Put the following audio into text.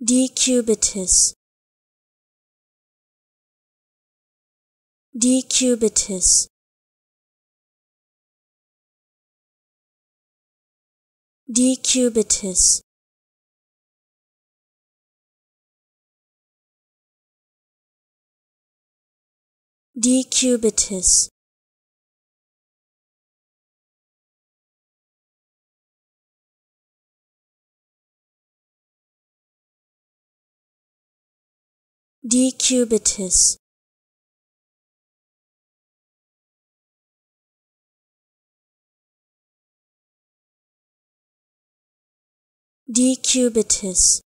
Decubitus. Decubitus. Decubitus. Decubitus. Decubitus. Decubitus.